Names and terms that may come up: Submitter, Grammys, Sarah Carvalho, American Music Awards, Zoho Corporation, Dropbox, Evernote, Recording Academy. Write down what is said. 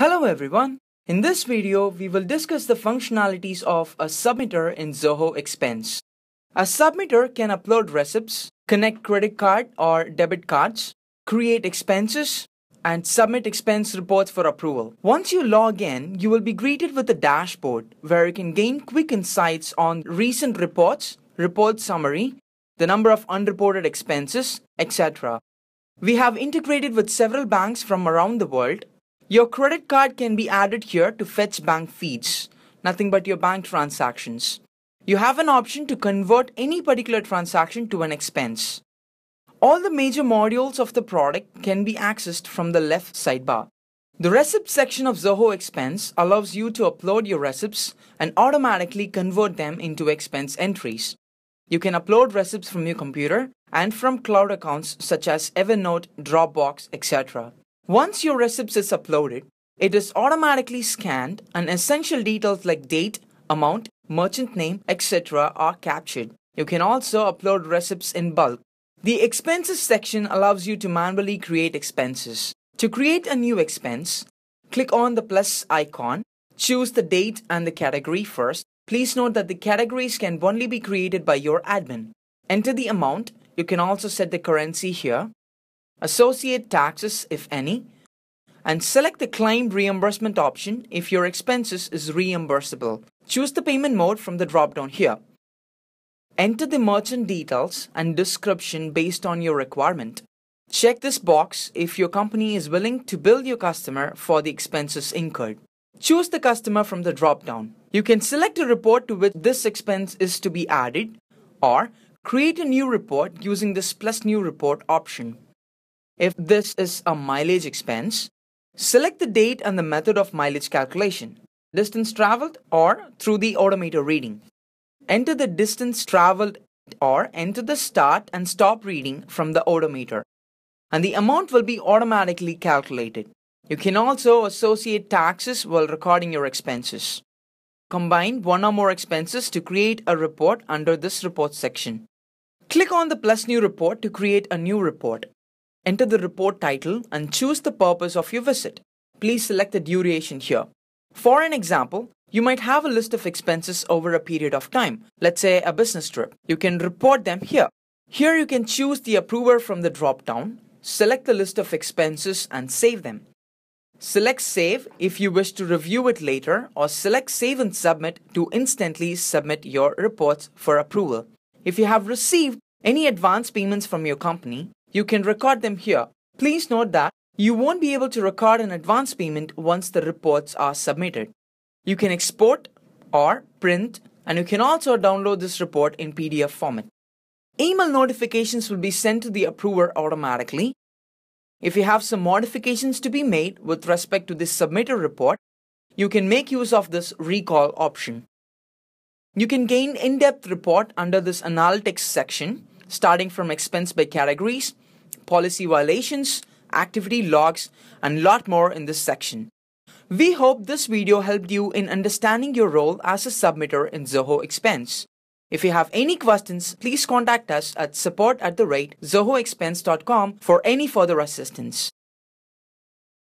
Hello everyone. In this video, we will discuss the functionalities of a submitter in Zoho Expense. A submitter can upload receipts, connect credit card or debit cards, create expenses, and submit expense reports for approval. Once you log in, you will be greeted with a dashboard where you can gain quick insights on recent reports, report summary, the number of unreported expenses, etc. We have integrated with several banks from around the world. Your credit card can be added here to fetch bank feeds, nothing but your bank transactions. You have an option to convert any particular transaction to an expense. All the major modules of the product can be accessed from the left sidebar. The receipt section of Zoho Expense allows you to upload your receipts and automatically convert them into expense entries. You can upload receipts from your computer and from cloud accounts such as Evernote, Dropbox, etc. Once your receipts is uploaded, it is automatically scanned and essential details like date, amount, merchant name, etc. are captured. You can also upload receipts in bulk. The expenses section allows you to manually create expenses. To create a new expense, click on the plus icon, choose the date and the category first. Please note that the categories can only be created by your admin. Enter the amount. You can also set the currency here. Associate taxes if any, and select the claim reimbursement option if your expenses is reimbursable. Choose the payment mode from the drop-down here. Enter the merchant details and description based on your requirement. Check this box if your company is willing to bill your customer for the expenses incurred. Choose the customer from the drop-down. You can select a report to which this expense is to be added or create a new report using this plus new report option. If this is a mileage expense, select the date and the method of mileage calculation, distance traveled or through the odometer reading. Enter the distance traveled or enter the start and stop reading from the odometer, and the amount will be automatically calculated. You can also associate taxes while recording your expenses. Combine one or more expenses to create a report under this report section. Click on the plus new report to create a new report. Enter the report title and choose the purpose of your visit. Please select the duration here. For an example, you might have a list of expenses over a period of time, let's say a business trip. You can report them here. Here you can choose the approver from the drop-down, select the list of expenses and save them. Select save if you wish to review it later, or select save and submit to instantly submit your reports for approval. If you have received any advance payments from your company, you can record them here. Please note that you won't be able to record an advance payment once the reports are submitted. You can export or print, and you can also download this report in PDF format. Email notifications will be sent to the approver automatically. If you have some modifications to be made with respect to this submitted report, you can make use of this recall option. You can gain in-depth report under this analytics section, starting from expense by categories, policy violations, activity logs, and a lot more in this section. We hope this video helped you in understanding your role as a submitter in Zoho Expense. If you have any questions, please contact us at support@zohoexpense.com for any further assistance.